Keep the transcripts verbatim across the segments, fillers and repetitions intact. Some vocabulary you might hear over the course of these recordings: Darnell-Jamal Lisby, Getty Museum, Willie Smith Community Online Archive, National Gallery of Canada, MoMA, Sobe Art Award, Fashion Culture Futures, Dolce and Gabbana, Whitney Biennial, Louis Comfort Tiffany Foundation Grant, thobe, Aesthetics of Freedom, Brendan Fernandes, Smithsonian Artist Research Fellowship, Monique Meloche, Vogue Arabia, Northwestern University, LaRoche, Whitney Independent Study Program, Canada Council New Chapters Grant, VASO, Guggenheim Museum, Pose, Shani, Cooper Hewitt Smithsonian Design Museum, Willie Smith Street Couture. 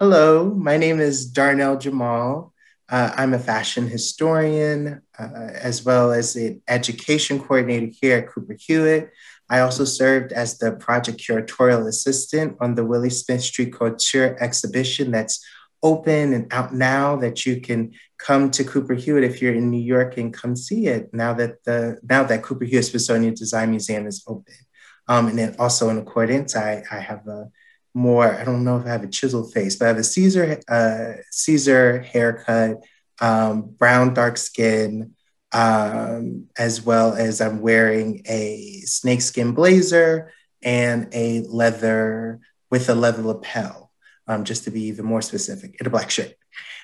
Hello, my name is Darnell-Jamal. Uh, I'm a fashion historian, uh, as well as an education coordinator here at Cooper Hewitt. I also served as the project curatorial assistant on the Willie Smith Street Couture exhibition that's open and out now, that you can come to Cooper Hewitt if you're in New York and come see it now that the now that Cooper Hewitt Smithsonian Design Museum is open. Um, and then also in accordance, I, I have a more, I don't know if I have a chiseled face, but I have a Caesar, uh, Caesar haircut, um, brown, dark skin, um, as well as I'm wearing a snakeskin blazer and a leather, with a leather lapel. Um, just to be even more specific, in a black shirt.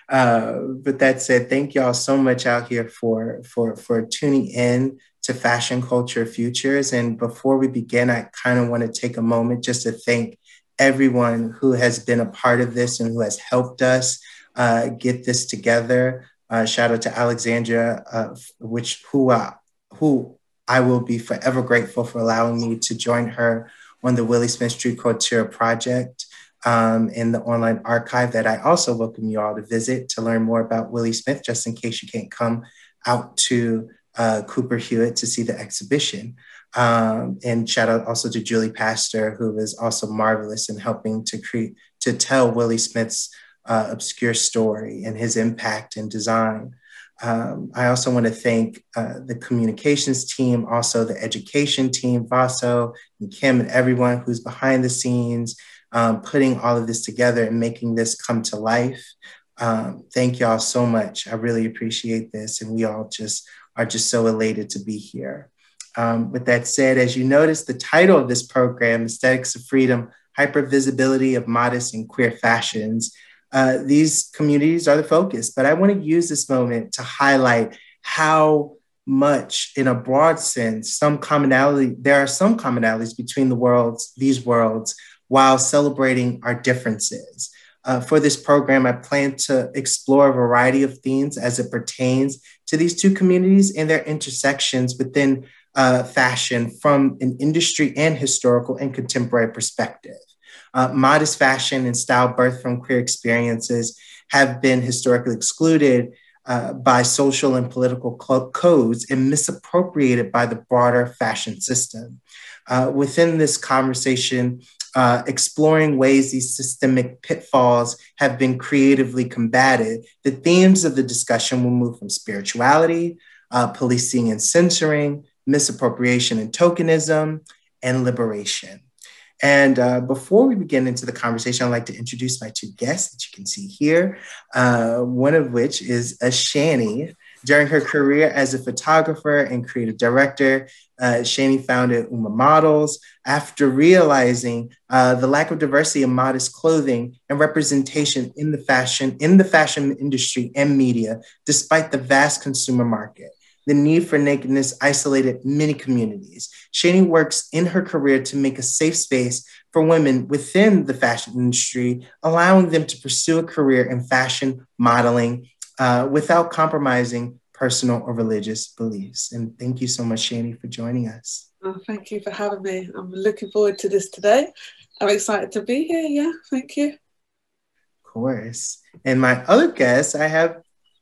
Uh, but that said, thank y'all so much out here for, for, for tuning in to Fashion Culture Futures. And before we begin, I kind of want to take a moment just to thank everyone who has been a part of this and who has helped us uh, get this together. Uh, shout out to Alexandra, uh, which who, uh, who I will be forever grateful for allowing me to join her on the Willie Smith Street Couture project. Um, in the online archive that I also welcome you all to visit to learn more about Willie Smith, just in case you can't come out to uh, Cooper Hewitt to see the exhibition. Um, and shout out also to Julie Pastor, who is also marvelous in helping to create, to tell Willie Smith's uh, obscure story and his impact in design. Um, I also want to thank uh, the communications team, also the education team, VASO, and Kim, and everyone who's behind the scenes, Um, putting all of this together and making this come to life. Um, thank y'all so much. I really appreciate this. And we all just are just so elated to be here. Um, with that said, as you notice, the title of this program, Aesthetics of Freedom, Hypervisibility of Modest and Queer Fashions. Uh, these communities are the focus, but I want to use this moment to highlight how much, in a broad sense, some commonality, there are some commonalities between the worlds, these worlds, while celebrating our differences. Uh, for this program, I plan to explore a variety of themes as it pertains to these two communities and their intersections within uh, fashion from an industry and historical and contemporary perspective. Uh, modest fashion and style birthed from queer experiences have been historically excluded uh, by social and political codes and misappropriated by the broader fashion system. Uh, within this conversation, Uh, exploring ways these systemic pitfalls have been creatively combated, the themes of the discussion will move from spirituality, uh, policing and censoring, misappropriation and tokenism, and liberation. And uh, before we begin into the conversation, I'd like to introduce my two guests that you can see here, uh, one of which is Shani. During her career as a photographer and creative director, uh, Shani founded U M M A Models. After realizing uh, the lack of diversity in modest clothing and representation in the fashion in the fashion industry and media, despite the vast consumer market, the need for nakedness isolated many communities. Shani works in her career to make a safe space for women within the fashion industry, allowing them to pursue a career in fashion modeling Uh, without compromising personal or religious beliefs. And thank you so much, Shani, for joining us. Oh, thank you for having me. I'm looking forward to this today. I'm excited to be here. Yeah, thank you. Of course. And my other guest, I have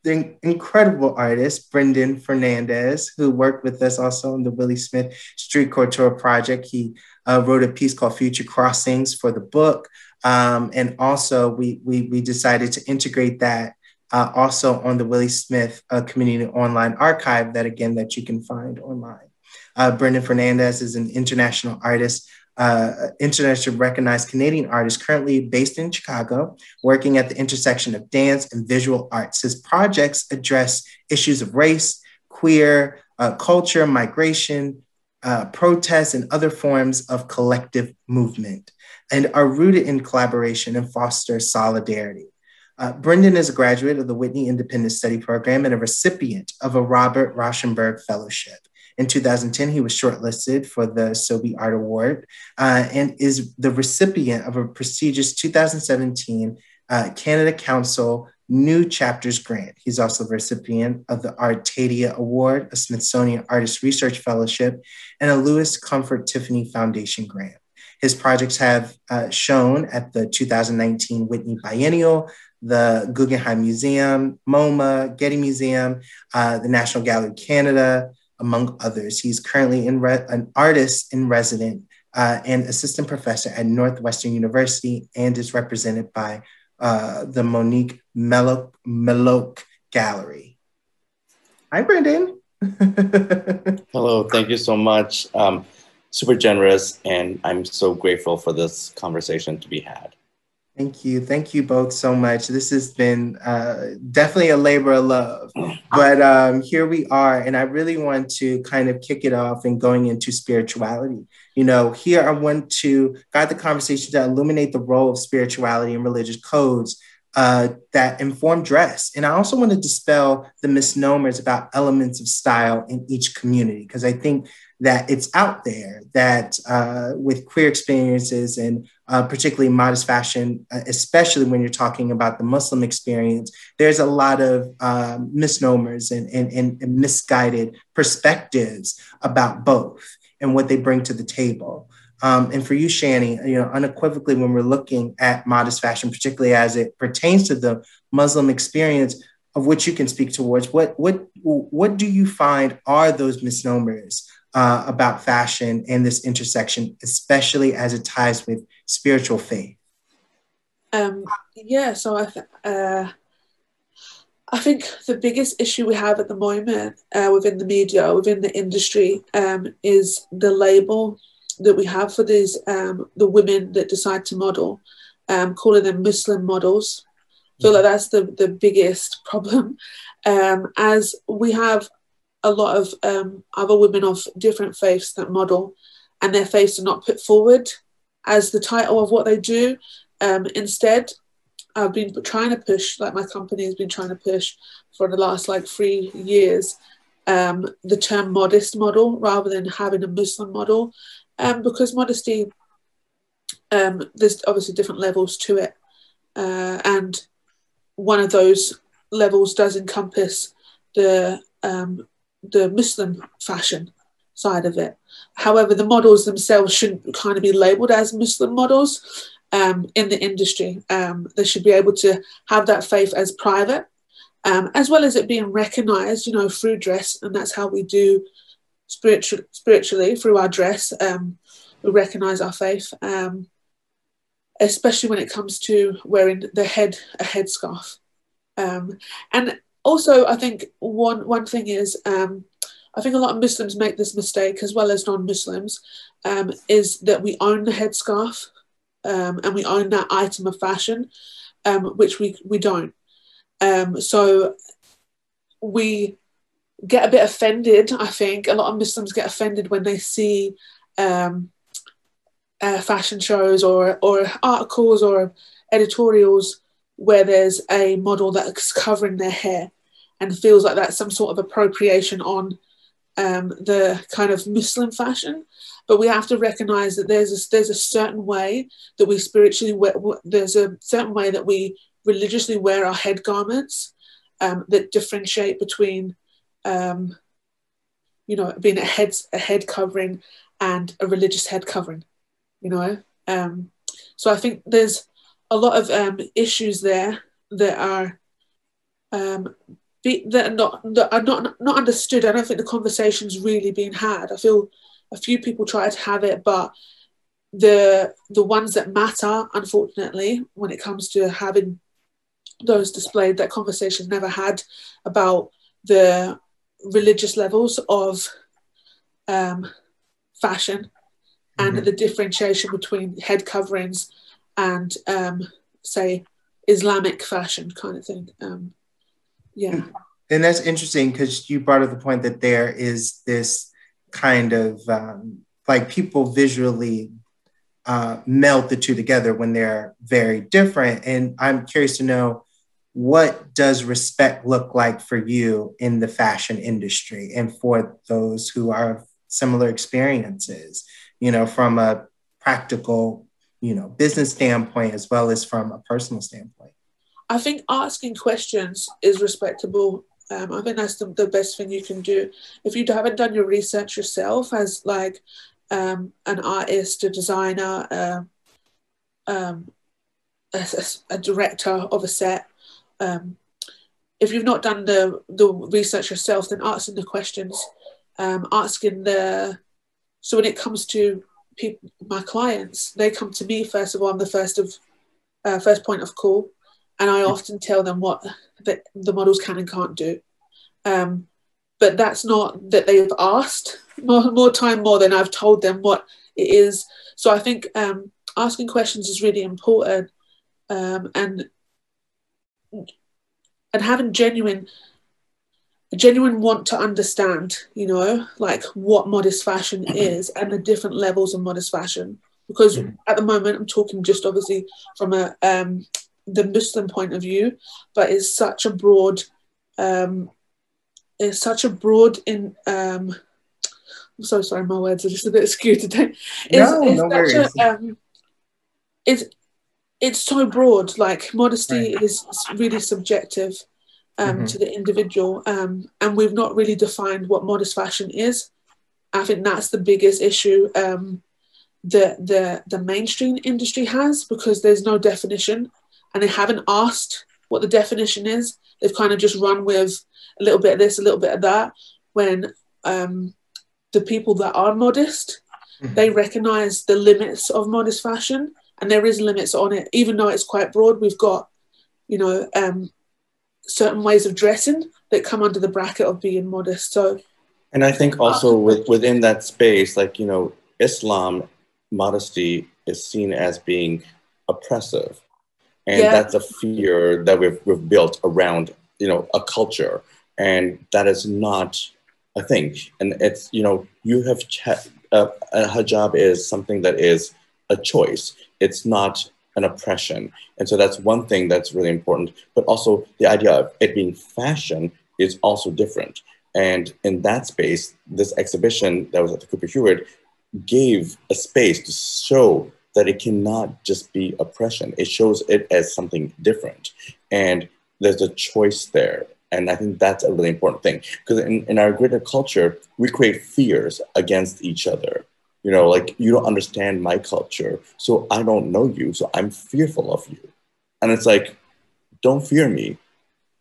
the incredible artist, Brendan Fernandes, who worked with us also on the Willie Smith Street Couture project. He uh, wrote a piece called Future Crossings for the book. Um, and also we, we, we decided to integrate that Uh, also on the Willie Smith uh, Community Online Archive that, again, that you can find online. Uh, Brendan Fernandes is an international artist, uh, internationally recognized Canadian artist currently based in Chicago, working at the intersection of dance and visual arts. His projects address issues of race, queer, uh, culture, migration, uh, protests, and other forms of collective movement, and are rooted in collaboration and foster solidarity. Uh, Brendan is a graduate of the Whitney Independent Study Program and a recipient of a Robert Rauschenberg Fellowship. In two thousand ten, he was shortlisted for the Sobe Art Award uh, and is the recipient of a prestigious two thousand seventeen uh, Canada Council New Chapters Grant. He's also the recipient of the Artadia Award, a Smithsonian Artist Research Fellowship, and a Louis Comfort Tiffany Foundation Grant. His projects have uh, shown at the two thousand nineteen Whitney Biennial, the Guggenheim Museum, MoMA, Getty Museum, uh, the National Gallery of Canada, among others. He's currently in re- an artist in residence uh, and assistant professor at Northwestern University, and is represented by uh, the Monique Meloche, Meloche Gallery. Hi, Brendan. Hello, thank you so much. Um, super generous, and I'm so grateful for this conversation to be had. Thank you. Thank you both so much. This has been uh, definitely a labor of love, but um, here we are. And I really want to kind of kick it off and going into spirituality. You know, here I want to guide the conversation to illuminate the role of spirituality and religious codes uh, that inform dress. And I also want to dispel the misnomers about elements of style in each community, because I think that it's out there that uh, with queer experiences and uh, particularly modest fashion, especially when you're talking about the Muslim experience, there's a lot of uh, misnomers and, and, and misguided perspectives about both and what they bring to the table. Um, and for you, Shani, you know, unequivocally, when we're looking at modest fashion, particularly as it pertains to the Muslim experience, of which you can speak towards, what, what, what do you find are those misnomers Uh, about fashion and this intersection, especially as it ties with spiritual faith? Um, yeah, so I, th- uh, I think the biggest issue we have at the moment uh, within the media, within the industry, um, is the label that we have for these, um, the women that decide to model, um, calling them Muslim models. I feel like that's the, the biggest problem, um, as we have a lot of um, other women of different faiths that model, and their faiths are not put forward as the title of what they do. Um, instead, I've been trying to push, like my company has been trying to push for the last like three years, um, the term modest model rather than having a Muslim model, um, because modesty, um, there's obviously different levels to it. Uh, and one of those levels does encompass the um, the Muslim fashion side of it. However, the models themselves shouldn't kind of be labelled as Muslim models um, in the industry. Um, they should be able to have that faith as private, um, as well as it being recognised, you know, through dress, and that's how we do spiritu- spiritually, through our dress. Um, we recognise our faith, um, especially when it comes to wearing the head, a headscarf. Um, and Also, I think one one thing is, um, I think a lot of Muslims make this mistake, as well as non-Muslims, um, is that we own the headscarf um, and we own that item of fashion, um, which we, we don't. Um, so we get a bit offended, I think. A lot of Muslims get offended when they see um, uh, fashion shows or or articles or editorials where there's a model that's covering their hair, and feels like that's some sort of appropriation on um, the kind of Muslim fashion. But we have to recognise that there's a, there's a certain way that we spiritually wear, there's a certain way that we religiously wear our head garments um, that differentiate between, um, you know, being a head, a head covering and a religious head covering, you know. Um, so I think there's a lot of um, issues there that are um, be, that are not that are not not understood. I don't think the conversation's really being had. I feel a few people try to have it, but the the ones that matter, unfortunately, when it comes to having those displayed, that conversation's never had about the religious levels of um, fashion and mm-hmm. the differentiation between head coverings and um, say Islamic fashion kind of thing, um, yeah. And that's interesting, because you brought up the point that there is this kind of um, like people visually uh, meld the two together when they're very different. And I'm curious to know, what does respect look like for you in the fashion industry and for those who are similar experiences, you know, from a practical, you know, business standpoint, as well as from a personal standpoint? I think asking questions is respectable. Um, I think that's the, the best thing you can do. If you haven't done your research yourself as like um, an artist, a designer, a, um, a, a director of a set. Um, if you've not done the, the research yourself, then asking the questions, um, asking the, so when it comes to people, my clients, they come to me first of all. I'm the first of uh, first point of call, and I often tell them what the, the models can and can't do. Um, but that's not that they've asked more, more time more than I've told them what it is. So I think um, asking questions is really important, um, and and having genuine genuine want to understand, you know, like what modest fashion is and the different levels of modest fashion. Because at the moment I'm talking just obviously from a um, the Muslim point of view, but it's such a broad, um, it's such a broad in. Um, I'm so sorry, my words are just a bit skewed today. It's, no, it's no worries. A, um, it's it's so broad. Like modesty right. is really subjective. Um, mm-hmm. to the individual, um, and we've not really defined what modest fashion is. I think that's the biggest issue um, that the, the mainstream industry has, because there's no definition and they haven't asked what the definition is. They've kind of just run with a little bit of this, a little bit of that, when um, the people that are modest, mm-hmm. they recognise the limits of modest fashion, and there is limits on it, even though it's quite broad. We've got, you know, um, certain ways of dressing that come under the bracket of being modest. So, and I think also with, within that space, like, you know, Islam, modesty is seen as being oppressive. And yeah. that's a fear that we've, we've built around, you know, a culture. And that is not a thing. And it's, you know, you have, uh, a hijab is something that is a choice. It's not an oppression. And so that's one thing that's really important, but also the idea of it being fashion is also different. And in that space, this exhibition that was at the Cooper Hewitt gave a space to show that it cannot just be oppression. It shows it as something different. And there's a choice there. And I think that's a really important thing, because in, in our greater culture, we create fears against each other. You know, like, you don't understand my culture, so I don't know you, so I'm fearful of you. And it's like, don't fear me,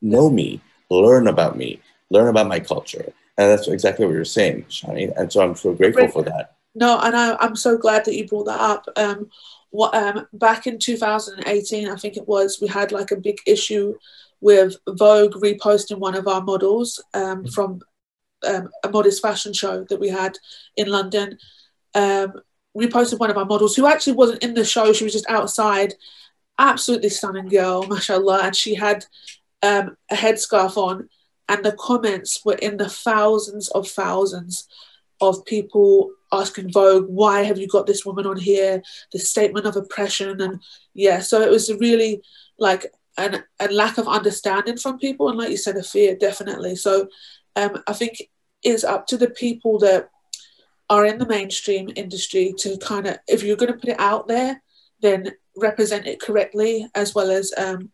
know me, learn about me, learn about my culture. And that's exactly what you're saying, Shani. And so I'm so grateful for that. No, and I, I'm so glad that you brought that up. Um, what, um, back in two thousand eighteen, I think it was, we had like a big issue with Vogue reposting one of our models um, from um, a modest fashion show that we had in London. Um, reposted one of our models who actually wasn't in the show. She was just outside. Absolutely stunning girl, mashallah. And she had um, a headscarf on, and the comments were in the thousands of thousands of people asking Vogue, why have you got this woman on here? This statement of oppression. And yeah, so it was really like an, a lack of understanding from people. And like you said, a fear, definitely. So um, I think it's up to the people that are in the mainstream industry to kind of, if you're going to put it out there, then represent it correctly, as well as um,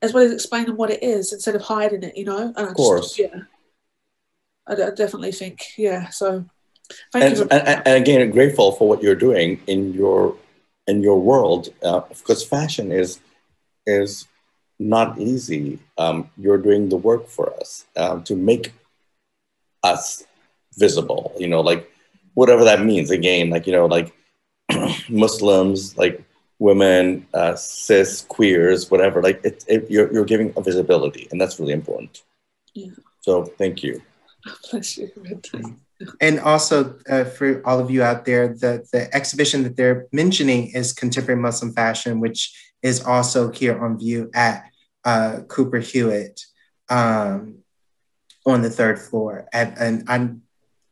as well as explaining what it is instead of hiding it, you know. And of I course, just, yeah, I, I definitely think, yeah. So, thank and, you. For and, and again, I'm grateful for what you're doing in your in your world, uh, because fashion is is not easy. Um, you're doing the work for us uh, to make us visible, you know, like whatever that means. Again, like, you know, like Muslims, like women, uh, cis, queers, whatever, like it, it, you're, you're giving a visibility, and that's really important. Yeah. So thank you. Bless you. And also uh, for all of you out there, the, the exhibition that they're mentioning is Contemporary Muslim Fashion, which is also here on view at uh, Cooper Hewitt um, on the third floor. And, and I'm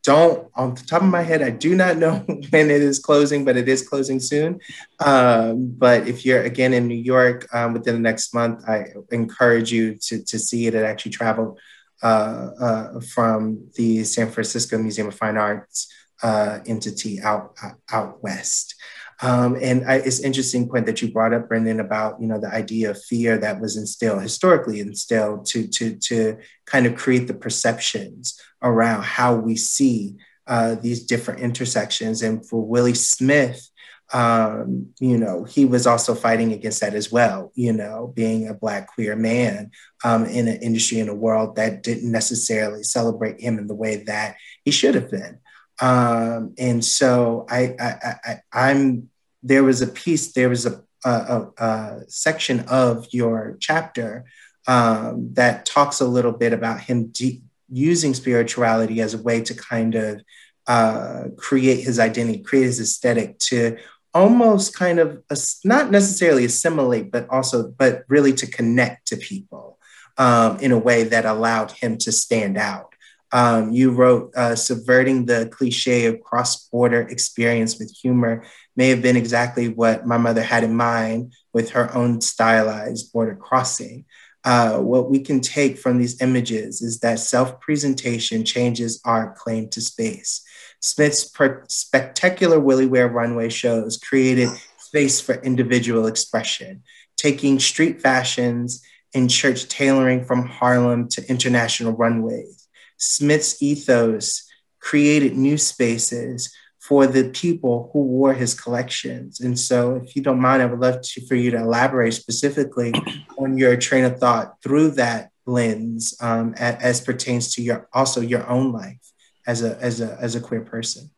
Don't, on the top of my head, I do not know when it is closing, but it is closing soon. Um, but if you're, again, in New York um, within the next month, I encourage you to, to see it. It actually traveled uh, uh, from the San Francisco Museum of Fine Arts uh, entity out, out west. Um, and I, it's an interesting point that you brought up, Brendan, about, you know, the idea of fear that was instilled, historically instilled, to, to, to kind of create the perceptions around how we see uh, these different intersections. And for Willie Smith, um, you know, he was also fighting against that as well, you know, being a Black queer man um, in an industry, in a world that didn't necessarily celebrate him in the way that he should have been. Um, and so I, I, I, I'm, there was a piece, there was a, a, a section of your chapter um, that talks a little bit about him de- using spirituality as a way to kind of uh, create his identity, create his aesthetic, to almost kind of, ass- not necessarily assimilate, but also, but really to connect to people um, in a way that allowed him to stand out. Um, you wrote, uh, subverting the cliche of cross-border experience with humor may have been exactly what my mother had in mind with her own stylized border crossing. Uh, what we can take from these images is that self-presentation changes our claim to space. Smith's per- spectacular Willie Wear runway shows created space for individual expression, taking street fashions and church tailoring from Harlem to international runways. Smith's ethos created new spaces for the people who wore his collections. And so if you don't mind, I would love to, for you to elaborate specifically on your train of thought through that lens um, as, as pertains to your, also your own life as a, as a, as a queer person.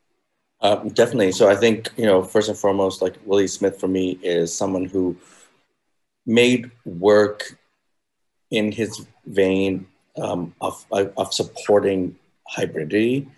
Uh, definitely. So I think, you know, first and foremost, like Willie Smith for me is someone who made work in his vein Um, of, of supporting hybridity,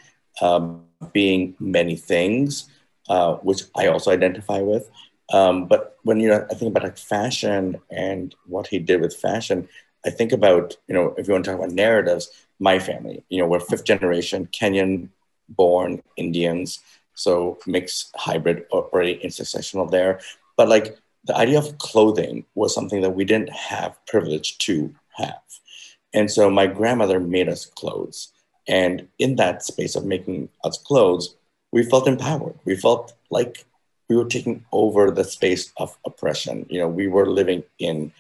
um, being many things, uh, which I also identify with. Um, but when, you know, I think about like fashion and what he did with fashion, I think about, you know, if you want to talk about narratives, my family, you know, we're fifth generation Kenyan born Indians. So mixed, hybrid, already intersectional there. But like the idea of clothing was something that we didn't have privilege to have. And so my grandmother made us clothes. And in that space of making us clothes, we felt empowered. We felt like we were taking over the space of oppression. You know, we were living in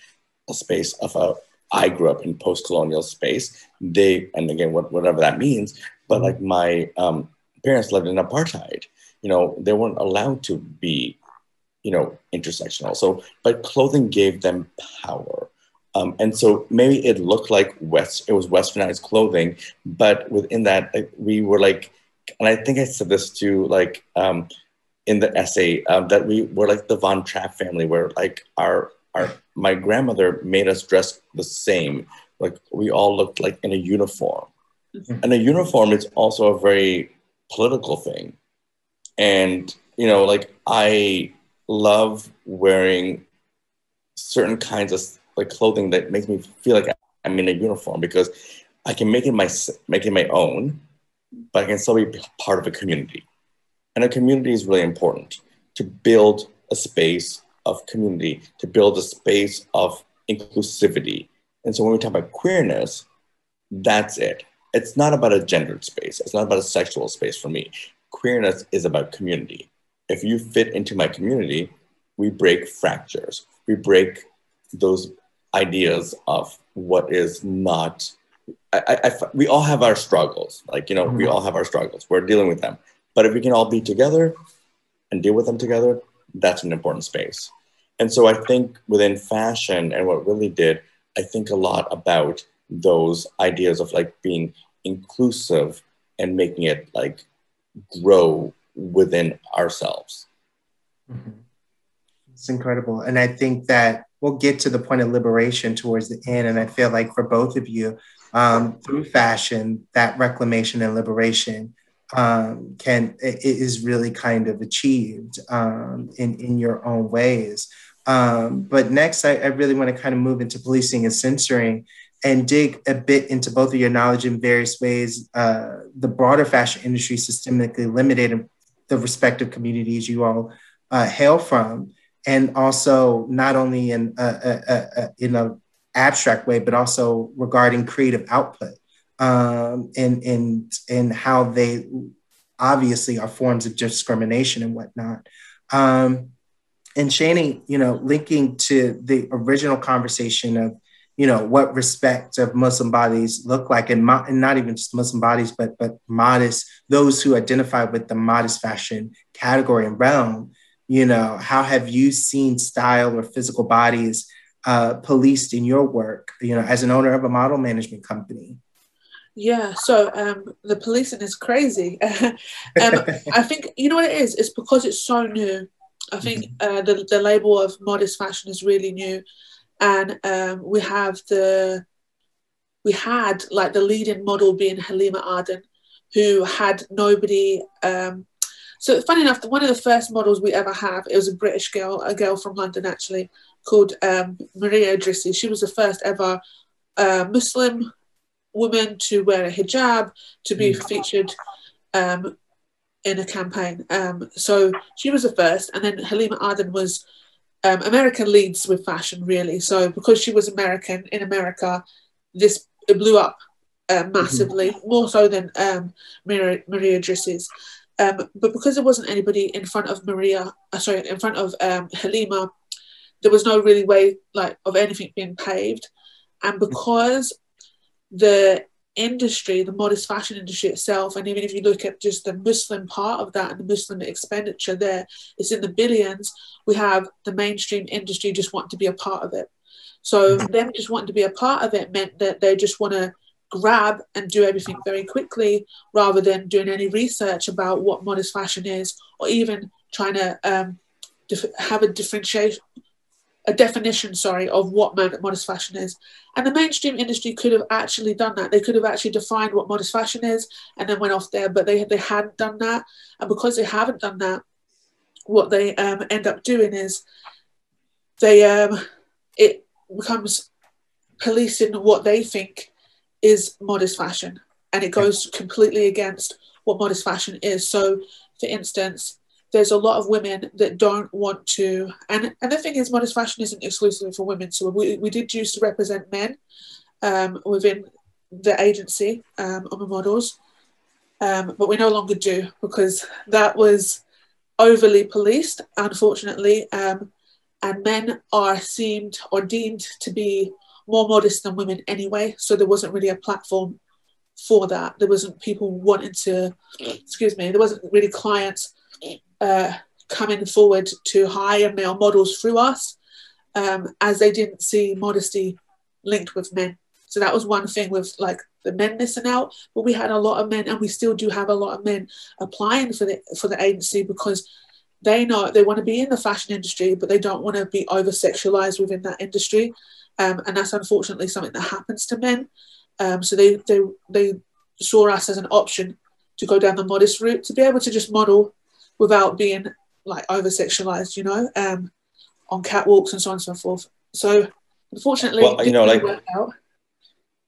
a space of a, I grew up in post-colonial space. They, and again, what, whatever that means, but like my um, parents lived in apartheid. You know, they weren't allowed to be, you know, intersectional. So, but clothing gave them power. Um, and so maybe it looked like West, it was westernized clothing, but within that we were like, and I think I said this too, like um, in the essay uh, that we were like the Von Trapp family, where like our, our, my grandmother made us dress the same. Like we all looked like in a uniform, mm-hmm. and a uniform is also a very political thing. And, you know, like I love wearing certain kinds of like clothing that makes me feel like I'm in a uniform because I can make it my make it my own, but I can still be part of a community. And a community is really important to build a space of community, to build a space of inclusivity. And so when we talk about queerness, that's it. It's not about a gendered space. It's not about a sexual space for me. Queerness is about community. If you fit into my community, we break fractures. We break those ideas of what is not, I, I, we all have our struggles. Like, you know, mm-hmm. we all have our struggles. We're dealing with them. But if we can all be together and deal with them together, that's an important space. And so I think within fashion and what Willie did, I think a lot about those ideas of like being inclusive and making it like grow within ourselves. Mm-hmm. It's incredible. And I think that we'll get to the point of liberation towards the end. And I feel like for both of you, um, through fashion, that reclamation and liberation um, can it is really kind of achieved um, in, in your own ways. Um, but next, I, I really want to kind of move into policing and censoring and dig a bit into both of your knowledge in various ways. Uh, the broader fashion industry systemically limited the respective communities you all uh, hail from. And also not only in a, a, a, in an abstract way, but also regarding creative output um, and, and, and how they obviously are forms of discrimination and whatnot. Um, and Shani, you know, linking to the original conversation of you know, what respect of Muslim bodies look like, and, mo and not even just Muslim bodies, but, but modest, those who identify with the modest fashion category and realm. You know, how have you seen style or physical bodies uh, policed in your work, you know, as an owner of a model management company? Yeah, so um, the policing is crazy. um, I think, you know what it is? It's because it's so new. I think uh, the, the label of modest fashion is really new. And um, we have the, we had like the leading model being Halima Aden, who had nobody. Um, so funny enough, one of the first models we ever have, it was a British girl, a girl from London actually, called um, Maria Idrissi. She was the first ever uh, Muslim woman to wear a hijab, to be featured um, in a campaign. Um, so she was the first. And then Halima Aden was, Um, America leads with fashion, really. So because she was American in America, this it blew up uh, massively, mm-hmm. more so than um, Maria, Maria Idrissi's. Um, but because there wasn't anybody in front of Maria, uh, sorry, in front of um, Halima, there was no really way like of anything being paved. And because the industry, the modest fashion industry itself, and even if you look at just the Muslim part of that and the Muslim expenditure there, it's in the billions. We have the mainstream industry just want to be a part of it. So them just wanting to be a part of it meant that they just want to grab and do everything very quickly rather than doing any research about what modest fashion is, or even trying to um, have a differentiation, a definition, sorry, of what modest fashion is. And the mainstream industry could have actually done that. They could have actually defined what modest fashion is and then went off there, but they, they hadn't done that. And because they haven't done that, what they um, end up doing is they um, it becomes policing what they think is modest fashion, and it goes completely against what modest fashion is. So, for instance, there's a lot of women that don't want to, and, and the thing is, modest fashion isn't exclusively for women. So we, we did used to represent men um, within the agency um, on the models, um, but we no longer do, because that was overly policed, unfortunately, um, and men are seemed or deemed to be more modest than women anyway. So there wasn't really a platform for that. There wasn't people wanting to, excuse me, there wasn't really clients Uh, coming forward to hire male models through us, um, as they didn't see modesty linked with men. So that was one thing with like the men missing out, but we had a lot of men, and we still do have a lot of men applying for the for the agency, because they know they want to be in the fashion industry, but they don't want to be over sexualized within that industry, um, and that's unfortunately something that happens to men. Um, so they, they they saw us as an option to go down the modest route, to be able to just model without being like over sexualized, you know, um, on catwalks and so on and so forth. So, unfortunately, well, you know, like, work out.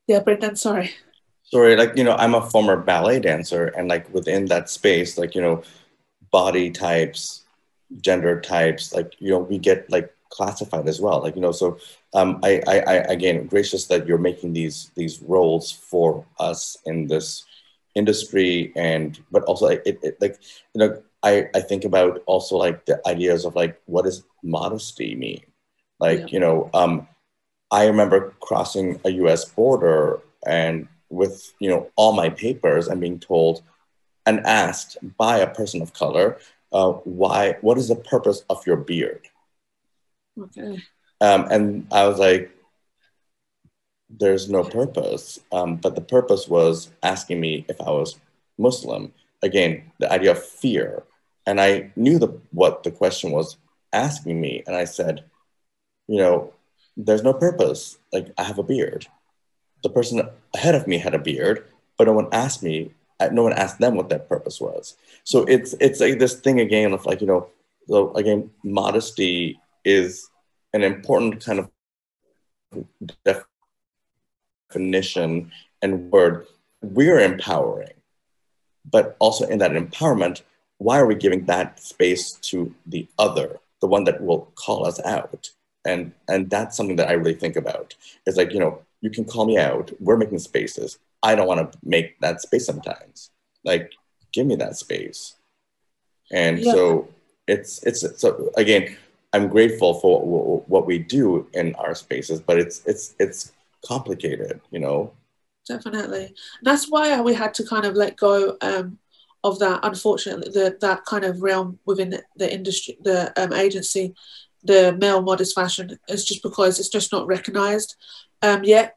Yeah, Brendan, sorry. Sorry, like, you know, I'm a former ballet dancer, and like within that space, like, you know, body types, gender types, like, you know, we get like classified as well. Like, you know, so um, I, I, I, again, gracious that you're making these these roles for us in this industry, and but also it, it like, you know, I, I think about also like the ideas of like, what does modesty mean? Like, yeah. you know, um, I remember crossing a U S border, and with, you know, all my papers, and being told and asked by a person of color, uh, why, what is the purpose of your beard? Okay. Um, and I was like, there's no purpose. Um, but the purpose was asking me if I was Muslim. Again, the idea of fear. And I knew the, what the question was asking me. And I said, you know, there's no purpose. Like, I have a beard. The person ahead of me had a beard, but no one asked me, no one asked them what that purpose was. So it's, it's like this thing again of like, you know, so again, modesty is an important kind of def definition and word we're empowering. But also in that empowerment, why are we giving that space to the other, the one that will call us out? And, and that's something that I really think about. It's like, you know, you can call me out. We're making spaces. I don't want to make that space sometimes. Like, give me that space. And yeah. so it's, it's, so again, I'm grateful for what we do in our spaces, but it's it's it's complicated, you know. Definitely, that's why we had to kind of let go um, of that. Unfortunately, the, that kind of realm within the, the industry, the um, agency, the male modest fashion, is just because it's just not recognised um, yet.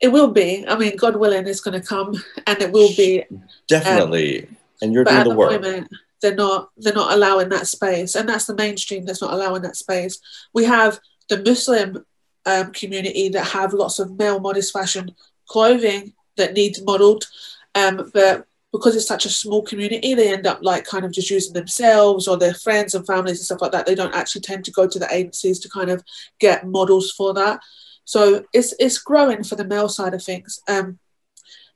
It will be. I mean, God willing, it's going to come, and it will be definitely. Um, and you're doing the work. Moment, They're not, they're not allowing that space. And that's the mainstream that's not allowing that space. We have the Muslim um, community that have lots of male modest fashion clothing that needs modelled. Um, but because it's such a small community, they end up like kind of just using themselves or their friends and families and stuff like that. They don't actually tend to go to the agencies to kind of get models for that. So it's, it's growing for the male side of things. Um,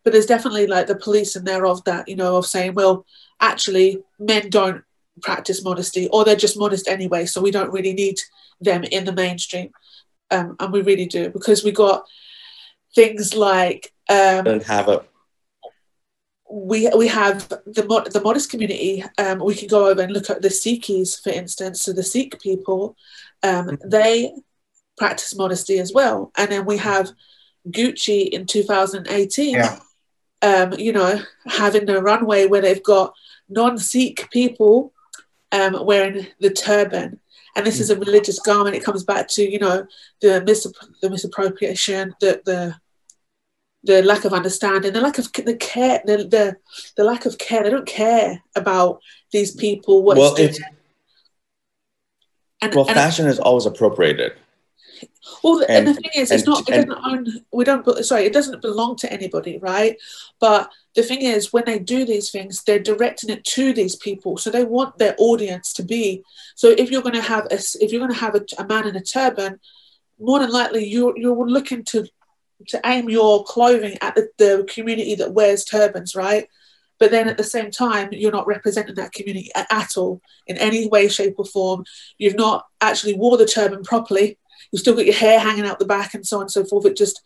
but there's definitely like the police and thereof that, you know, of saying, well, actually men don't practice modesty, or they're just modest anyway, so we don't really need them in the mainstream. Um, and we really do, because we got things like um don't have a we we have the mod the modest community. Um we can go over and look at the Sikhis, for instance. So the Sikh people, um they practice modesty as well. And then we have Gucci in two thousand eighteen, yeah. Um, you know, having the runway where they've got non-Sikh people um, wearing the turban. And this is a religious garment. It comes back to, you know, the, mis the misappropriation, the, the the lack of understanding, the lack of the care, the, the, the lack of care. They don't care about these people. What well, it's, it's, and, well and fashion is always appropriated. Well, the, and, and the thing is, and, it's not. It and, doesn't own. We don't. Sorry, it doesn't belong to anybody, right? But the thing is, when they do these things, they're directing it to these people, so they want their audience to be. So if you're going to have a, if you're going to have a, a man in a turban, more than likely you're you're looking to to aim your clothing at the, the community that wears turbans, right? But then at the same time, you're not representing that community at, at all in any way, shape, or form. You've not actually wore the turban properly. You've still got your hair hanging out the back and so on and so forth. It just,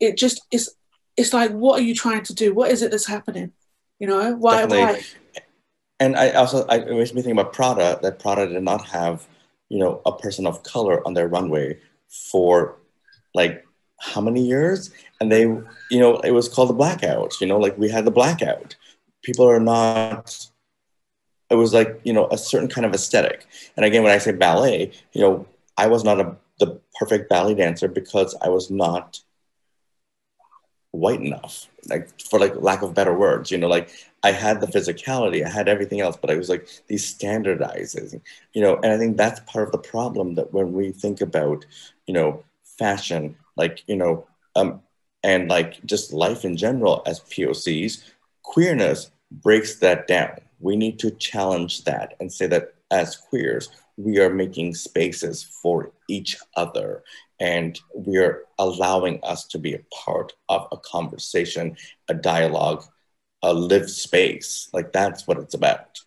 it just, it's, it's like, what are you trying to do? What is it that's happening? You know, why? Definitely. Why? And I also, I, it makes me think about Prada, that Prada did not have, you know, a person of color on their runway for like how many years? And they, you know, it was called the blackout, you know, like we had the blackout. People are not, it was like, you know, a certain kind of aesthetic. And again, when I say ballet, you know, I was not a, the perfect ballet dancer because I was not white enough, like for like lack of better words, you know, like I had the physicality, I had everything else, but I was like these standardizing, you know, and I think that's part of the problem that when we think about, you know, fashion, like, you know, um, and like just life in general as P O Cs, queerness breaks that down. We need to challenge that and say that as queers, we are making spaces for each other, and we are allowing us to be a part of a conversation, a dialogue, a lived space. Like that's what it's about.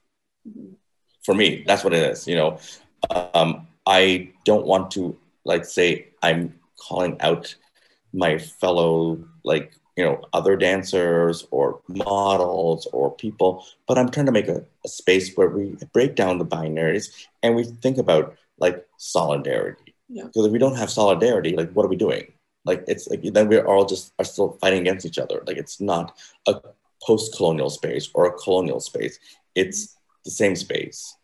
For me, that's what it is. You know, um, I don't want to like say I'm calling out my fellow like, you know, other dancers or models or people, but I'm trying to make a, a space where we break down the binaries and we think about like solidarity. Yeah. Because if we don't have solidarity, like what are we doing? Like it's like then we're all just are still fighting against each other. Like it's not a post-colonial space or a colonial space. It's the same space.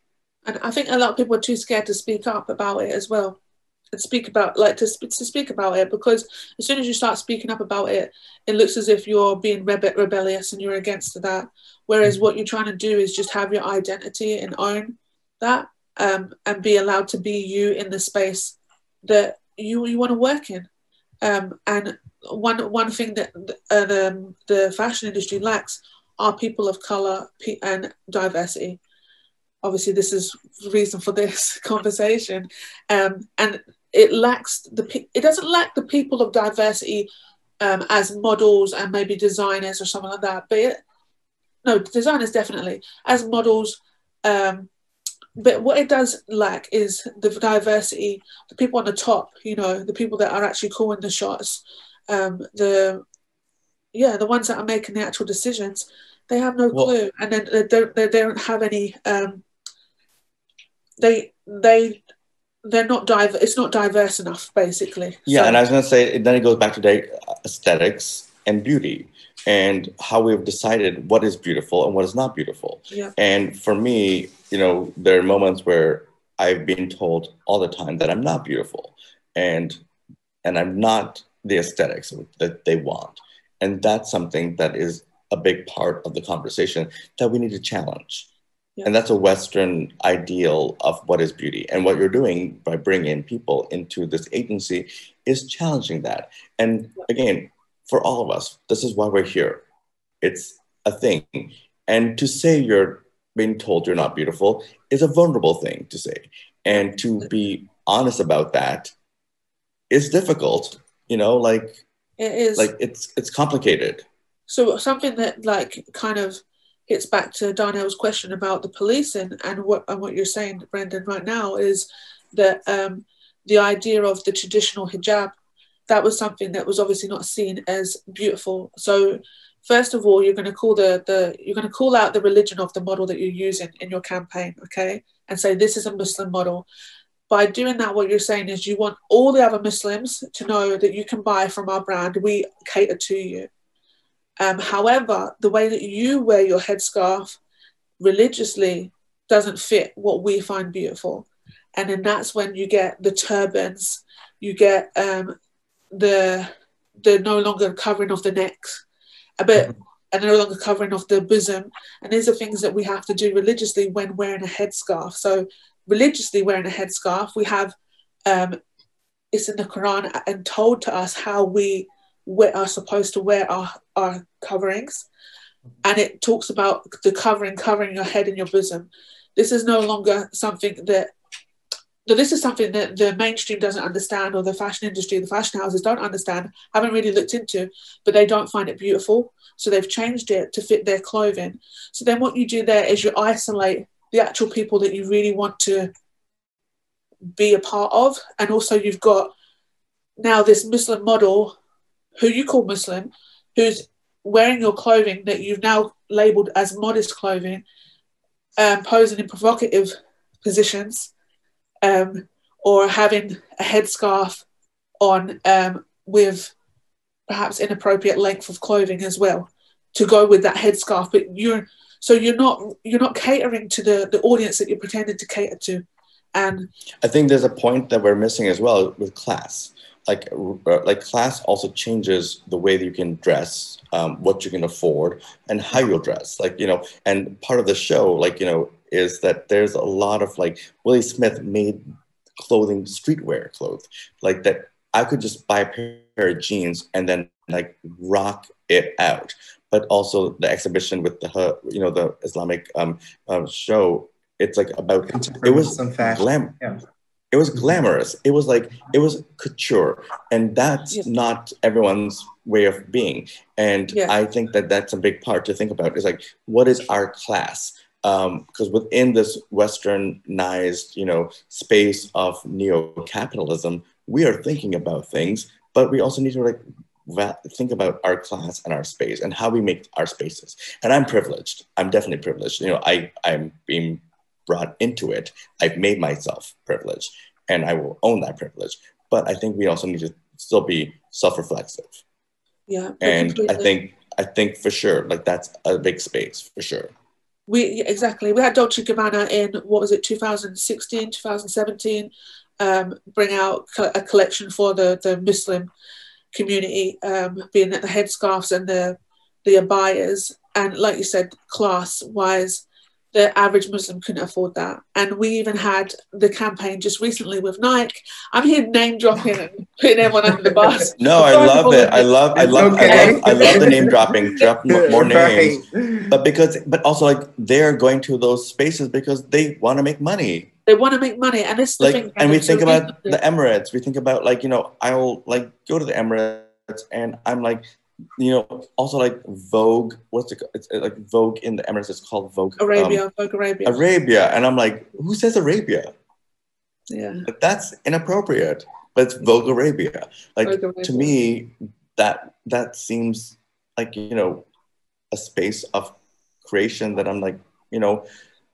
And I think a lot of people are too scared to speak up about it as well. And speak about like to, sp to speak about it, because as soon as you start speaking up about it, it looks as if you're being rebe rebellious and you're against that, whereas what you're trying to do is just have your identity and own that, um, and be allowed to be you in the space that you, you want to work in. Um, and one one thing that uh, the, the fashion industry lacks are people of color and diversity. Obviously this is the reason for this conversation, um, and it lacks the, it doesn't lack the people of diversity um, as models and maybe designers or something like that, but it, no, designers definitely, as models, um, but what it does lack is the diversity, the people on the top, you know, the people that are actually calling the shots, um, the, yeah, the ones that are making the actual decisions, they have no well, clue, and then they don't, they don't have any, um, They they they're not diver it's not diverse enough, basically. Yeah, so. And I was going to say, then it goes back to aesthetics and beauty and how we've decided what is beautiful and what is not beautiful. Yeah. And for me, you know, there are moments where I've been told all the time that I'm not beautiful and and I'm not the aesthetics that they want. And that's something that is a big part of the conversation that we need to challenge. Yeah. And that's a Western ideal of what is beauty. And what you're doing by bringing people into this agency is challenging that. And again, for all of us, this is why we're here. It's a thing. And to say you're being told you're not beautiful is a vulnerable thing to say. And to be honest about that is difficult, you know, like, it is. Like it's it's complicated. So something that like kind of gets back to Darnell's question about the policing and what and what you're saying, Brendan, right now is that um, the idea of the traditional hijab, that was something that was obviously not seen as beautiful. So first of all, you're going to call the the you're going to call out the religion of the model that you're using in your campaign, okay, and say this is a Muslim model. By doing that, what you're saying is you want all the other Muslims to know that you can buy from our brand. We cater to you. Um, however, the way that you wear your headscarf religiously doesn't fit what we find beautiful. And then that's when you get the turbans, you get um, the, the no longer covering of the neck, a bit, and no longer covering of the bosom. And these are things that we have to do religiously when wearing a headscarf. So religiously wearing a headscarf, we have, um, it's in the Quran and told to us how we wear, are supposed to wear our, our coverings. And it talks about the covering, covering your head and your bosom. This is no longer something that, this is something that the mainstream doesn't understand, or the fashion industry, the fashion houses don't understand, haven't really looked into, but they don't find it beautiful. So they've changed it to fit their clothing. So then what you do there is you isolate the actual people that you really want to be a part of. And also you've got now this Muslim model, who you call Muslim, who's wearing your clothing that you've now labelled as modest clothing, um, posing in provocative positions, um, or having a headscarf on um, with perhaps inappropriate length of clothing as well to go with that headscarf. But you're So you're not you're not catering to the, the audience that you're pretending to cater to. And I think there's a point that we're missing as well with class. Like, like class also changes the way that you can dress, um, what you can afford, and how you'll dress. Like, you know, and part of the show, like, you know, is that there's a lot of, like, Willie Smith made clothing, streetwear clothes. Like, that I could just buy a pair of jeans and then, like, rock it out. But also the exhibition with the, her, you know, the Islamic um, uh, show. It's like about it was glam. Yeah. It was glamorous. It was like it was couture, and that's yes. not everyone's way of being. And yeah. I think that that's a big part to think about. Is like, what is our class? Because um, within this Westernized, you know, space of neo-capitalism, we are thinking about things, but we also need to like. think about our class and our space and how we make our spaces. And I'm privileged. I'm definitely privileged. You know, I, I'm being brought into it. I've made myself privileged and I will own that privilege. But I think we also need to still be self-reflexive. Yeah. And completely. I think, I think for sure, like that's a big space for sure. We, exactly. We had Dolce and Gabbana in, what was it, two thousand sixteen, two thousand seventeen, um, bring out a collection for the, the Muslim community, um, being at the headscarves and the the abayas, and like you said, class wise the average Muslim couldn't afford that. And we even had the campaign just recently with Nike. I'm here name dropping and putting everyone under the bus. No, I love it. I love, I love, okay. I love I love the name dropping. Drop more names. Right. But because but also like they're going to those spaces because they want to make money. They want to make money, and it's like, thing, and we think about the Emirates. We think about like, you know, I'll like go to the Emirates, and I'm like, you know, also like Vogue. What's it called? It's like Vogue in the Emirates. It's called Vogue Arabia. Um, Vogue Arabia. Arabia, and I'm like, who says Arabia? Yeah, like, that's inappropriate. But it's Vogue Arabia. Like Vogue Arabia. To me, that that seems like, you know, a space of creation that I'm like, you know,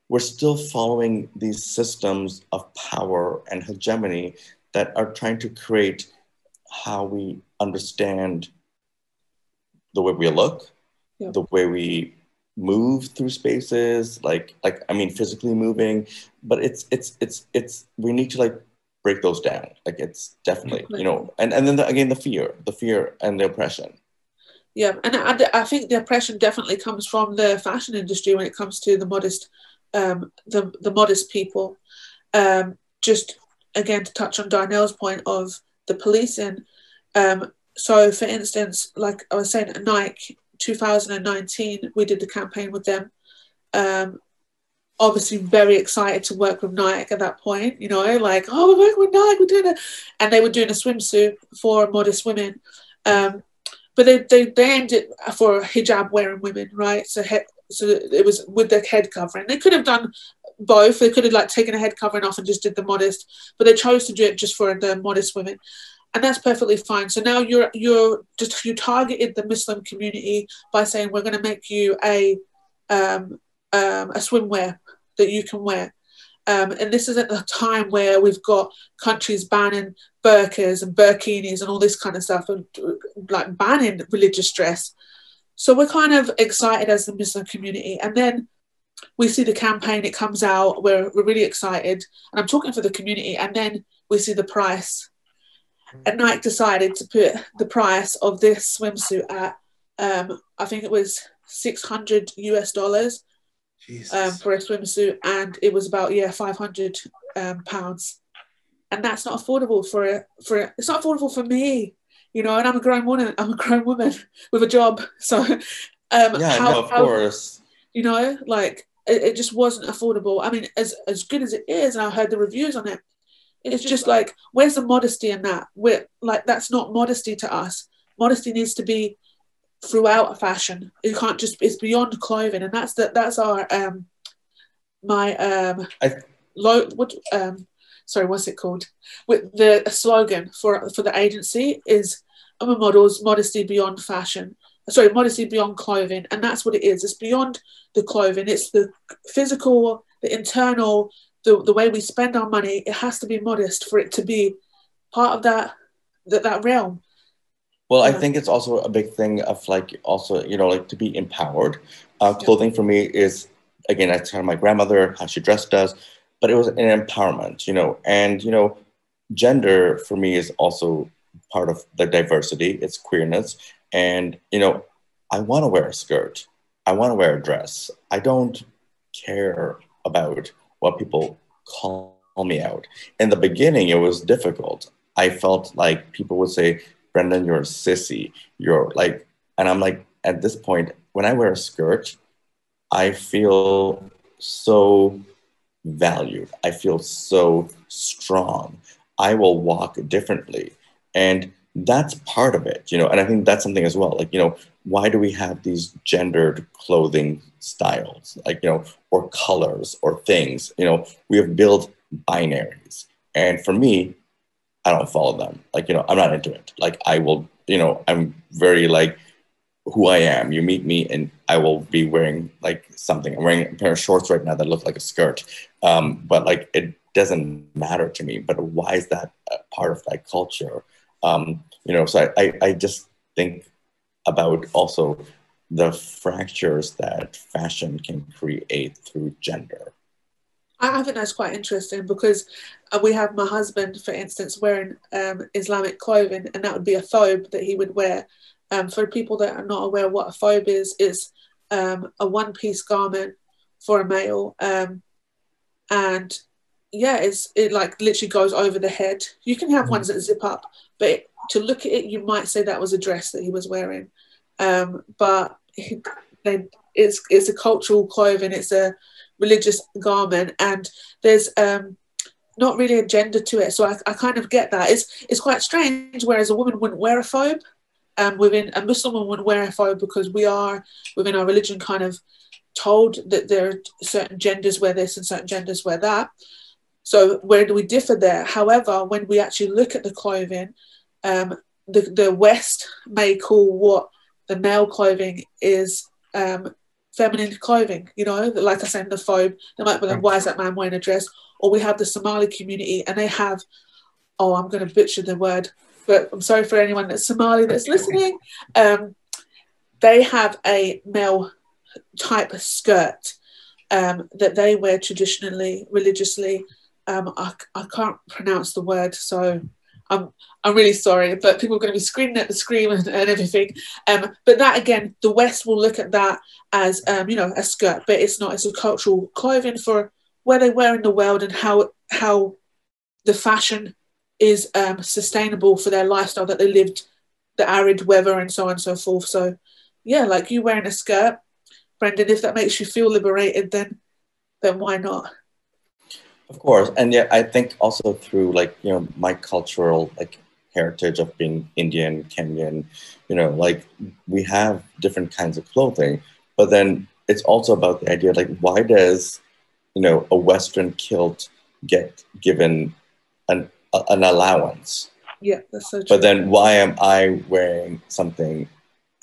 we're still following these systems of power and hegemony that are trying to create how we understand the way we look, yep. the way we move through spaces, like, like I mean, physically moving, but it's, it's, it's, it's, we need to like break those down. Like it's definitely, right. you know, and, and then the, again, the fear, the fear and the oppression. Yeah, and I, I think the oppression definitely comes from the fashion industry when it comes to the modest, um, the, the modest people. Um, just again, to touch on Darnell's point of the policing. Um, so for instance, like I was saying, Nike, two thousand nineteen, we did the campaign with them. Um, obviously very excited to work with Nike at that point, you know, like, oh, we're working with Nike, we're doing it. And they were doing a swimsuit for modest women. Um, but they, they, they aimed it for hijab wearing women, right? So he, so it was with the head covering. They could have done both. They could have like taken a head covering off and just did the modest, but they chose to do it just for the modest women. And that's perfectly fine. So now you're you're just you targeted the Muslim community by saying we're going to make you a um, um, a swimwear that you can wear. Um, and this is at a time where we've got countries banning burqas and burkinis and all this kind of stuff, and like banning religious dress. So we're kind of excited as the Muslim community, and then we see the campaign. It comes out. We're we're really excited, and I'm talking for the community. And then we see the price. And Nike decided to put the price of this swimsuit at, um, I think it was six hundred US dollars um, for a swimsuit, and it was about yeah five hundred um, pounds, and that's not affordable for a, for a, it's not affordable for me, you know. And I'm a grown woman. I'm a grown woman with a job, so um, yeah, how, no, of how, course, you know, like it, it just wasn't affordable. I mean, as as good as it is, and I heard the reviews on it. It's just like, where's the modesty in that? We're like, that's not modesty to us. Modesty needs to be throughout fashion. It can't just, it's beyond clothing. And that's the, that's our, um, my, um, I, low, what, um, sorry, what's it called? With the slogan for, for the agency is UMMA Models, modesty beyond fashion. Sorry, modesty beyond clothing. And that's what it is. It's beyond the clothing. It's the physical, the internal, The, the way we spend our money. It has to be modest for it to be part of that that, that realm. Well, yeah. I think it's also a big thing of like also, you know, like to be empowered. Uh, clothing yeah. for me is, again, I tell my grandmother how she dressed us, but it was an empowerment, you know. And, you know, gender for me is also part of the diversity. It's queerness. And, you know, I want to wear a skirt. I want to wear a dress. I don't care about what people call me out. In the beginning, it was difficult. I felt like people would say, Brendan, you're a sissy. You're like, and I'm like, at this point, when I wear a skirt, I feel so valued. I feel so strong. I will walk differently. And that's part of it, you know, and I think that's something as well. Like, you know, why do we have these gendered clothing styles, like, you know, or colors or things? You know, we have built binaries. And for me, I don't follow them. Like, you know, I'm not into it. Like, I will, you know, I'm very like who I am. You meet me and I will be wearing like something. I'm wearing a pair of shorts right now that look like a skirt. Um, but like, it doesn't matter to me. But why is that a part of that culture? Um, you know, so I, I, I just think about also the fractures that fashion can create through gender. I think that's quite interesting because we have my husband, for instance, wearing um, Islamic clothing, and that would be a thobe that he would wear. Um, for people that are not aware what a thobe is, it's um, a one-piece garment for a male. Um, and yeah, it's, it like literally goes over the head. You can have mm-hmm. ones that zip up, but it, to look at it, you might say that was a dress that he was wearing. Um, but he, then it's it's a cultural clothing, it's a religious garment, and there's um, not really a gender to it. So I, I kind of get that. It's it's quite strange, whereas a woman wouldn't wear a thobe, um, within a Muslim woman wouldn't wear a thobe because we are, within our religion, kind of told that there are certain genders wear this and certain genders wear that. So where do we differ there? However, when we actually look at the clothing, um, the, the West may call what the male clothing is um, feminine clothing, you know, like I said, the phobe, they might be like, why is that man wearing a dress? Or we have the Somali community, and they have, oh, I'm going to butcher the word, but I'm sorry for anyone that's Somali that's listening. Um, they have a male type of skirt um, that they wear traditionally, religiously. Um, I, I can't pronounce the word, so I'm, I'm really sorry, but people are going to be screaming at the screen and, and everything. Um, but that, again, the West will look at that as, um, you know, a skirt, but it's not. It's a cultural clothing for where they were in the world and how how the fashion is um, sustainable for their lifestyle that they lived, the arid weather and so on and so forth. So, yeah, like you wearing a skirt, Brendan, if that makes you feel liberated, then then why not? Of course. And yeah, I think also through, like, you know, my cultural, like, heritage of being Indian, Kenyan, you know, like, we have different kinds of clothing, but then it's also about the idea, like, why does, you know, a Western kilt get given an, a, an allowance? Yeah, that's so true. But then why am I wearing something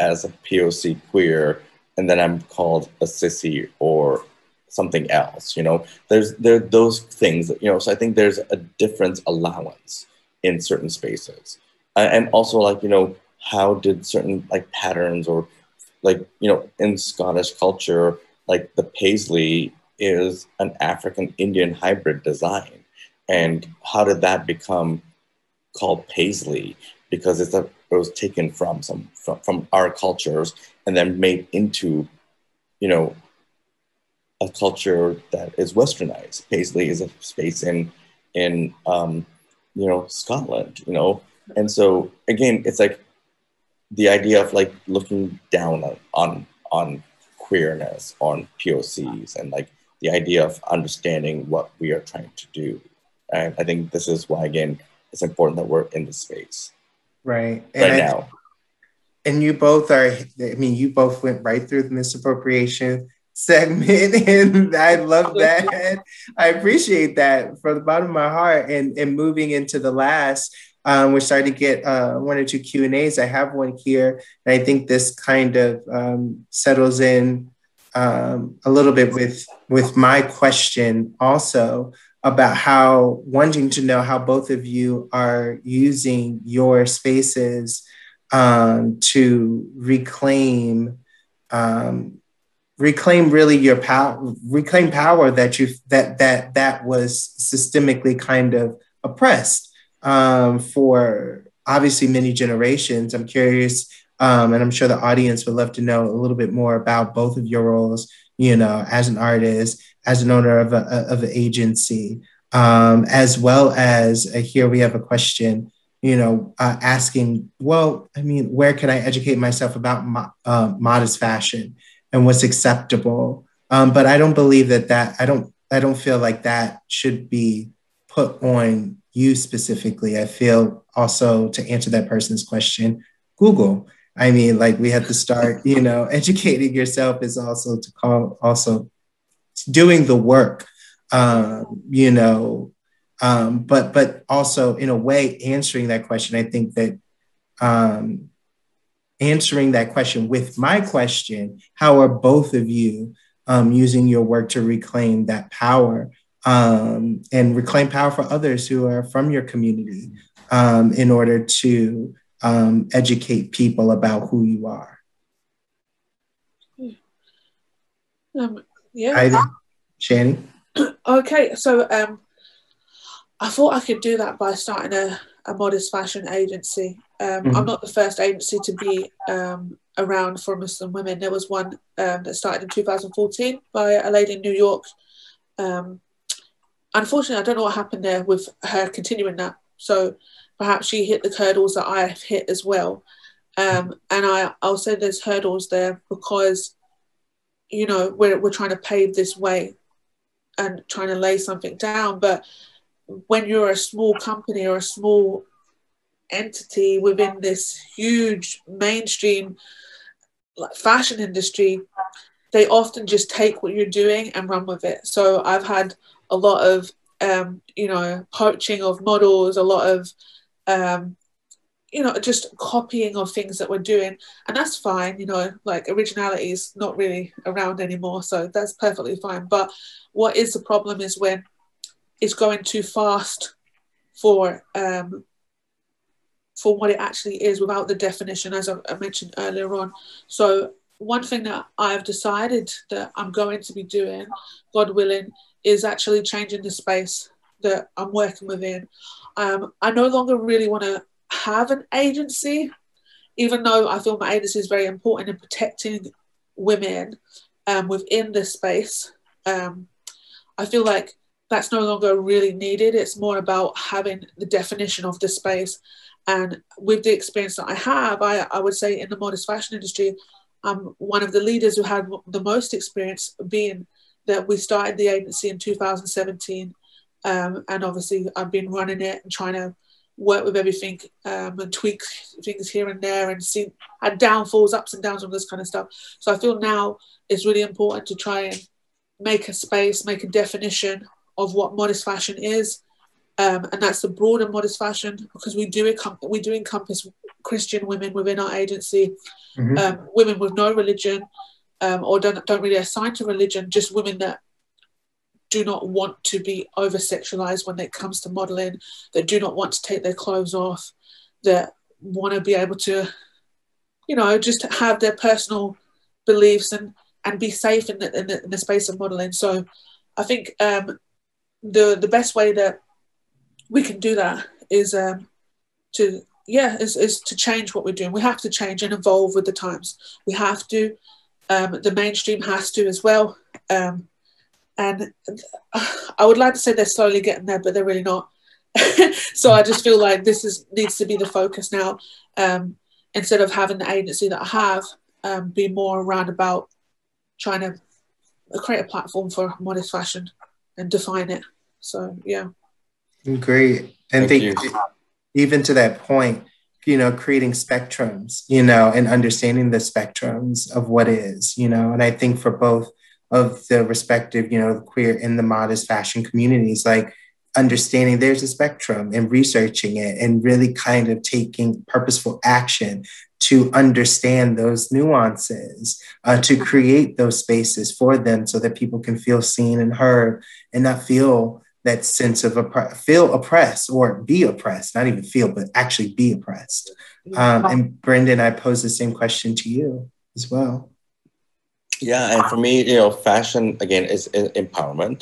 as a P O C queer, and then I'm called a sissy or something else, you know? There's there are those things, that, you know, so I think there's a difference allowance in certain spaces. And also, like, you know, how did certain, like, patterns or, like, you know, in Scottish culture, like, the paisley is an African-Indian hybrid design. And how did that become called paisley? Because it's a, it was taken from some from, from our cultures and then made into, you know, a culture that is westernized. Paisley is a space in, in um, you know, Scotland, you know? And so, again, it's like the idea of, like, looking down on, on, on queerness, on P O Cs, and, like, the idea of understanding what we are trying to do. And I think this is why, again, it's important that we're in this space. Right. And right I, now. And you both are, I mean, you both went right through the misappropriation segment, and I love that. I appreciate that from the bottom of my heart. And, and moving into the last, um, we're starting to get uh, one or two Q and A's. I have one here, and I think this kind of um, settles in um, a little bit with, with my question also, about how wanting to know how both of you are using your spaces um, to reclaim, um, reclaim really your power, reclaim power that you that that that was systemically kind of oppressed um, for obviously many generations. I'm curious, um, and I'm sure the audience would love to know a little bit more about both of your roles. You know, as an artist, as an owner of, a, of an agency, um, as well as a, here we have a question, you know, uh, asking, well, I mean, where can I educate myself about mo uh, modest fashion and what's acceptable? Um, but I don't believe that that, I don't, I don't feel like that should be put on you specifically. I feel also, to answer that person's question, Google. I mean, like, we have to start, you know, educating yourself is also to call, also doing the work, um, you know, um, but, but also in a way answering that question. I think that um, answering that question with my question, how are both of you um, using your work to reclaim that power um, and reclaim power for others who are from your community um, in order to Um, educate people about who you are? Um, yeah. I, Shani? Okay, so um, I thought I could do that by starting a, a modest fashion agency. Um, mm-hmm. I'm not the first agency to be um, around for Muslim women. There was one um, that started in two thousand fourteen by a lady in New York. Um, unfortunately, I don't know what happened there with her continuing that. So perhaps she hit the hurdles that I have hit as well. Um, and I, I'll say there's hurdles there because, you know, we're, we're trying to pave this way and trying to lay something down. But when you're a small company or a small entity within this huge mainstream like fashion industry, they often just take what you're doing and run with it. So I've had a lot of, um, you know, poaching of models, a lot of Um, you know, just copying of things that we're doing. And that's fine, you know, like originality is not really around anymore. So that's perfectly fine. But what is the problem is when it's going too fast for um, for what it actually is without the definition, as I, I mentioned earlier on. So one thing that I've decided that I'm going to be doing, God willing, is actually changing the space that I'm working within. Um, I no longer really want to have an agency, even though I feel my agency is very important in protecting women um, within this space. Um, I feel like that's no longer really needed. It's more about having the definition of the space. And with the experience that I have, I, I would say in the modest fashion industry, I'm one of the leaders who had the most experience, being that we started the agency in two thousand seventeen. Um, and obviously I've been running it and trying to work with everything um, and tweak things here and there and see and downfalls, ups and downs, all this kind of stuff. So I feel now it's really important to try and make a space, make a definition of what modest fashion is. Um, and that's the broader modest fashion, because we do, we do encompass Christian women within our agency, mm-hmm. um, women with no religion um, or don't, don't really assign to religion, just women that do not want to be over-sexualized when it comes to modeling, that do not want to take their clothes off, that want to be able to, you know, just have their personal beliefs and, and be safe in the, in, the, in the space of modeling. So I think um, the, the best way that we can do that is um, to, yeah, is, is to change what we're doing. We have to change and evolve with the times. We have to, um, the mainstream has to as well. Um, And I would like to say they're slowly getting there, but they're really not. So I just feel like this is needs to be the focus now. Um, instead of having the agency that I have, um, be more around about trying to create a platform for modest fashion and define it. So, yeah. Great. And thank you. Even to that point, you know, creating spectrums, you know, and understanding the spectrums of what is, you know, and I think for both of the respective, you know, queer and the modest fashion communities, like understanding there's a spectrum and researching it and really kind of taking purposeful action to understand those nuances, uh, to create those spaces for them so that people can feel seen and heard and not feel that sense of opp- feel oppressed or be oppressed, not even feel, but actually be oppressed. Um, and Brendan, I pose the same question to you as well. Yeah, and for me, you know, fashion, again, is empowerment.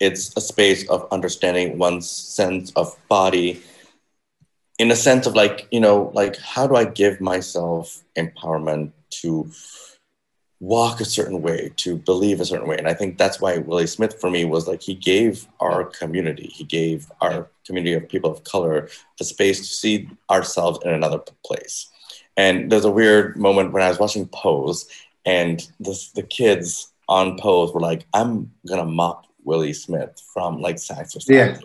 It's a space of understanding one's sense of body in a sense of like, you know, like, how do I give myself empowerment to walk a certain way, to believe a certain way? And I think that's why Willie Smith, for me, was like, he gave our community, he gave our community of people of color a space to see ourselves in another place. And there's a weird moment when I was watching Pose, and this, the kids on Pose were like, I'm going to mock Willie Smith from like Saks or Saks. Yeah.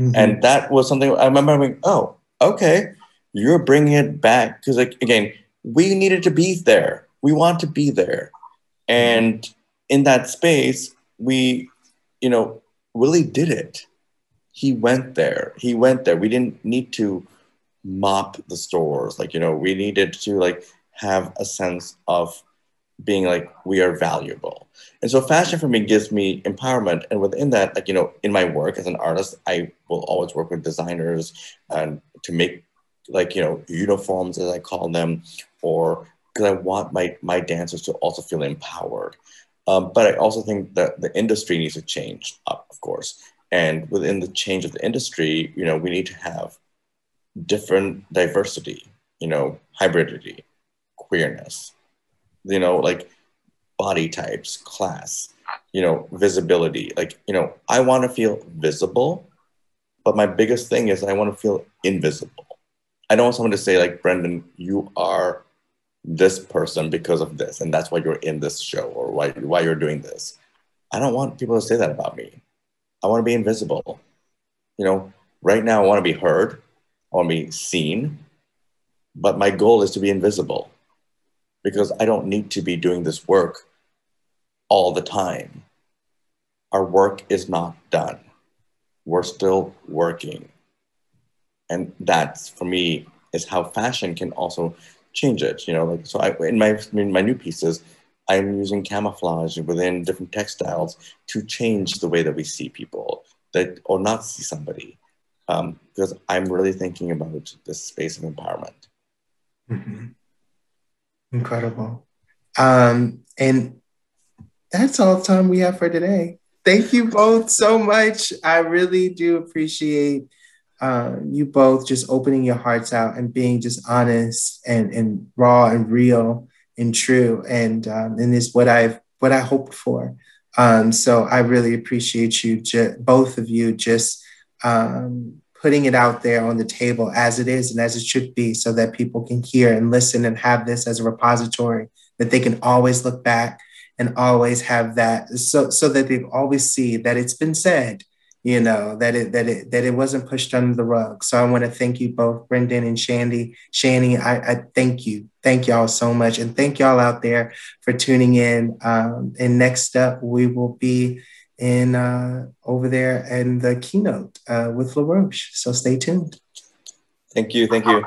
Mm-hmm. And that was something I remember being, oh, okay, you're bringing it back. Because like, again, we needed to be there. We want to be there. And in that space, we, you know, Willie did it. He went there. He went there. We didn't need to mop the stores. Like, you know, we needed to like have a sense of being like, we are valuable. And so fashion for me gives me empowerment. And within that, like, you know, in my work as an artist, I will always work with designers and to make like, you know, uniforms, as I call them, or because I want my, my dancers to also feel empowered. Um, but I also think that the industry needs to change up, of course. And within the change of the industry, you know, we need to have different diversity, you know, hybridity, queerness, you know, like body types, class, you know, visibility. Like, you know, I want to feel visible, but my biggest thing is I want to feel invisible. I don't want someone to say like, Brendan, you are this person because of this, and that's why you're in this show or why, why you're doing this. I don't want people to say that about me. I want to be invisible. You know, right now I want to be heard, I want to be seen, but my goal is to be invisible, because I don't need to be doing this work all the time. Our work is not done. We're still working. And that's, for me, is how fashion can also change it. You know, like, so I, in my in my new pieces, I'm using camouflage within different textiles to change the way that we see people, that or not see somebody, um, because I'm really thinking about this space of empowerment. Mm-hmm. Incredible. Um, and that's all the time we have for today. Thank you both so much. I really do appreciate uh, you both just opening your hearts out and being just honest and, and raw and real and true. And, um, and is what I've, what I hoped for. Um, so I really appreciate you, both of you, just um, putting it out there on the table as it is and as it should be, so that people can hear and listen and have this as a repository that they can always look back and always have that, so so that they've always seen that it's been said, you know, that it that it that it wasn't pushed under the rug. So I want to thank you both, Brendan and Shani. Shani, I, I thank you, thank y'all so much, and thank y'all out there for tuning in. Um, and next up, we will be in uh, over there in the keynote uh, with LaRoche. So stay tuned. Thank you, thank you.